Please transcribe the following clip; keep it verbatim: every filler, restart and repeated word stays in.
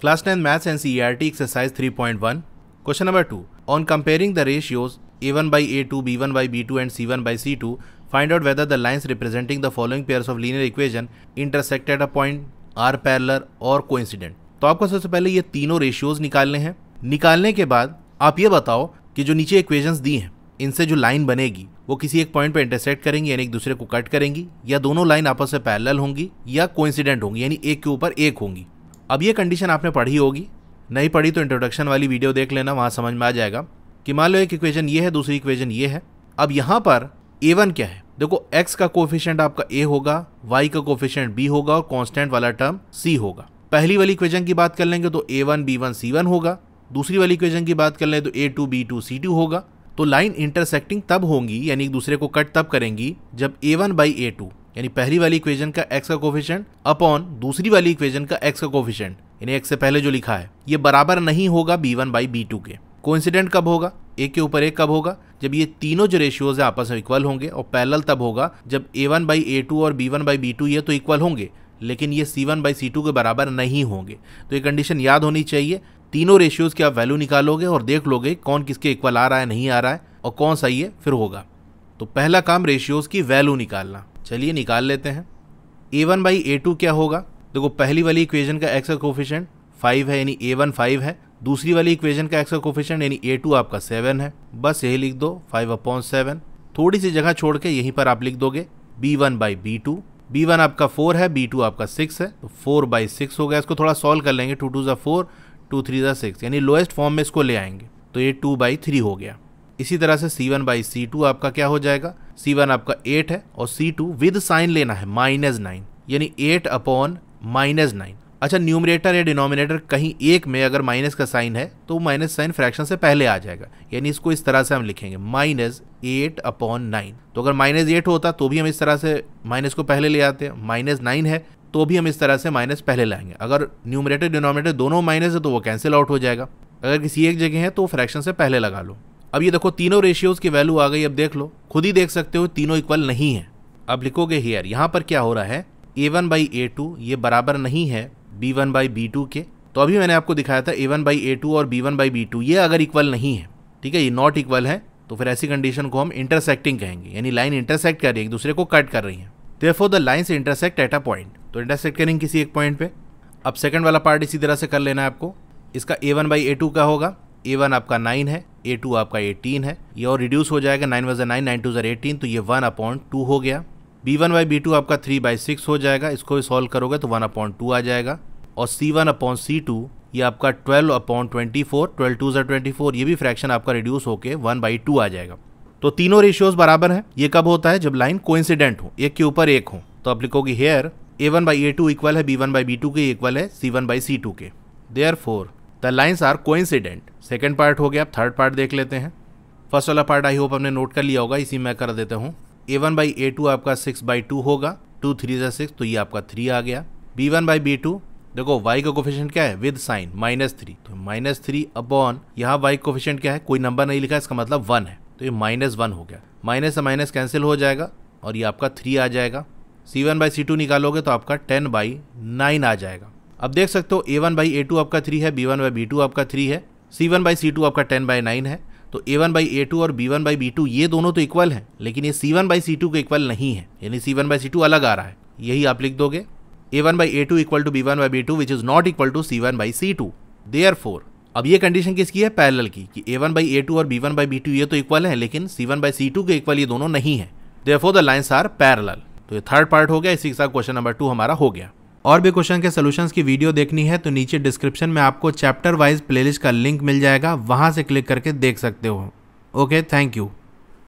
Class ten maths NCERT exercise three point one question number two on comparing the ratios A one by A two B one by B two and C one by C two find out whether the lines representing the following pairs of linear equation intersect at a point are parallel और coincident. तो आपको सबसे पहले ये तीनों ratios निकालने हैं। निकालने के बाद आप ये बताओ कि जो नीचे इक्वेशंस दी हैं इनसे जो लाइन बनेगी वो किसी एक पॉइंट पर इंटरसेक्ट करेंगी यानी एक दूसरे को कट करेंगी, या दोनों लाइन आपस में पैरेलल होंगी या कोइंसिडेंट होंगी यानी एक के ऊपर एक होंगी। अब ये कंडीशन आपने पढ़ी होगी, नहीं पढ़ी तो इंट्रोडक्शन वाली वीडियो देख लेना, वहाँ समझ में आ जाएगा कि मान लो एक इक्वेशन ये है, दूसरी इक्वेशन ये है। अब यहाँ पर ए वन क्या है, देखो x का कोएफिशिएंट आपका a होगा, y का कोएफिशिएंट b होगा और कांस्टेंट वाला टर्म c होगा। पहली वाली इक्वेशन की बात कर लेंगे तो A one B one C one होगा, दूसरी वाली इक्वेशन की बात कर लें तो A two B two C two होगा। तो लाइन इंटरसेक्टिंग तब होंगी यानी एक दूसरे को कट तब करेंगी जब A one by A two यानी पहली वाली इक्वेशन का x का कोएफिशिएंट अपॉन दूसरी वाली इक्वेशन का x का कोएफिशिएंट यानी x से पहले जो लिखा है ये बराबर नहीं होगा B one by B two के। कोइंसिडेंट कब होगा, एक के ऊपर एक कब होगा, जब ये तीनों जो रेशियोज है आपस में इक्वल होंगे, और पैरेलल तब होगा जब A one by A two और B one by B two ये तो इक्वल होंगे लेकिन ये C one by C two के बराबर नहीं होंगे। तो ये कंडीशन याद होनी चाहिए, तीनों रेशियोज की आप वैल्यू निकालोगे और देख लोगे कौन किसके इक्वल आ रहा है, नहीं आ रहा है और कौन सही है फिर होगा। तो पहला काम रेशियोज की वैल्यू निकालना, चलिए निकाल लेते हैं। A one by A two क्या होगा, देखो पहली वाली इक्वेशन का x का कोफिशिएंट फाइव है यानी ए वन फाइव है, दूसरी वाली इक्वेशन का x का कोफिशिएंट यानी ए टू आपका सेवन है, बस यही लिख दो फाइव अपॉन सेवन। थोड़ी सी जगह छोड़ के यहीं पर आप लिख दोगे B one by B two, B one आपका फोर है बी टू आपका सिक्स है तो फोर बाई सिक्स हो गया। इसको थोड़ा सॉल्व कर लेंगे, टू टू ज़ा फोर टू थ्री ज़ा सिक्स यानी लोएस्ट फॉर्म में इसको ले आएंगे तो ये टू बाई थ्री हो गया। इसी तरह से C one by C two आपका क्या हो जाएगा, सी वन आपका एट है और सी टू विद साइन लेना है माइनस नाइन यानी एट अपॉन माइनस नाइन। अच्छा न्यूमरेटर या डिनोमिनेटर कहीं एक में अगर माइनस का साइन है तो माइनस साइन फ्रैक्शन से पहले आ जाएगा यानी इसको इस तरह से हम लिखेंगे माइनस एट अपॉन नाइन। तो अगर माइनस एट होता तो भी हम इस तरह से माइनस को पहले ले आते, माइनस नाइन है तो भी हम इस तरह से माइनस पहले लाएंगे। अगर न्यूमरेटर डिनोमिनेटर दोनों माइनस है तो वो कैंसिल आउट हो जाएगा, अगर किसी एक जगह है तो फ्रैक्शन से पहले लगा लो। अब ये देखो तीनों रेशियोज की वैल्यू आ गई, अब देख लो खुद ही देख सकते हो तीनों इक्वल नहीं है। अब लिखोगे हियर, यहाँ पर क्या हो रहा है A one by A two ये बराबर नहीं है B one by B two के, तो अभी मैंने आपको दिखाया था A one by A two और B one by B two ये अगर इक्वल नहीं है, ठीक है, ये नॉट इक्वल है तो फिर ऐसी कंडीशन को हम इंटरसेक्टिंग कहेंगे यानी लाइन इंटरसेक्ट कर रही है, एक दूसरे को कट कर रही है। Therefore the lines intersect at a point, तो इंटरसेक्ट करेंगे किसी एक पॉइंट पे। अब सेकंड वाला पार्ट इसी तरह से कर लेना है आपको, इसका A one by A two का होगा, ए वन आपका नाइन है ए टू आपका एटीन है, ये और रिड्यूस हो जाएगा नाइन वज़ा नाइन नाइन टू ज़र एटीन तो ये वन अपॉइंट टू हो गया। B one by B two आपका थ्री बाई सिक्स हो जाएगा, इसको भी सॉल्व करोगे तो वन अपॉइंट टू आ जाएगा। और C one upon C two ये आपका twelve upon twenty four twelve two ज़र ट्वेंटी फोर ये भी फ्रैक्शन आपका रिड्यूस होकर वन बाई टू आ जाएगा। तो तीनों रेशियोज बराबर हैं, ये कब होता है जब लाइन कोइंसिडेंट हो, एक के ऊपर एक हो। तो आप लिखोगे here A one by A two equal है B one by B two के, इक्वल है C one by C two के, therefore the lines are coincident. Second part हो गया, अब थर्ड पार्ट देख लेते हैं। फर्स्ट वाला पार्ट आई होप हमने नोट कर लिया होगा, इसी मैं कर देता हूँ। A one by A two आपका सिक्स बाई टू होगा, टू थ्री ज़ा सिक्स तो ये आपका थ्री आ गया। B one by B two देखो वाई का कोफिशिएंट क्या है विद साइन माइनस थ्री, तो माइनस थ्री अपॉन यहाँ वाई कोफिशिएंट क्या है, कोई नंबर नहीं लिखा इसका मतलब वन है तो ये माइनस वन हो गया, माइनस से माइनस कैंसिल हो जाएगा और ये आपका थ्री आ जाएगा। C one by C two निकालोगे तो आपका टेन बाई नाइन आ जाएगा। अब देख सकते हो A one by A two आपका थ्री है, B one by B two आपका थ्री है, C one by C two आपका टेन बाई नाइन है। तो A one by A two और B one by B two ये दोनों तो इक्वल हैं लेकिन ये C one by C two के इक्वल नहीं है यानी C one by C two अलग आ रहा है, यही आप लिख दोगे A one by A two equal to B one by B two which is not equal to C one by C two, therefore. अब ये कंडीशन किसकी है, पैरेलल की, कि A one by A two और B one by B two ये तो equal है लेकिन C one by C two के इक्वल ये दोनों नहीं है, therefore the lines are parallel. तो ये थर्ड पार्ट हो गया, इसी के साथ क्वेश्चन नंबर टू हमारा हो गया। और भी क्वेश्चन के सॉल्यूशंस की वीडियो देखनी है तो नीचे डिस्क्रिप्शन में आपको चैप्टर वाइज प्लेलिस्ट का लिंक मिल जाएगा, वहां से क्लिक करके देख सकते हो। Okay, thank you.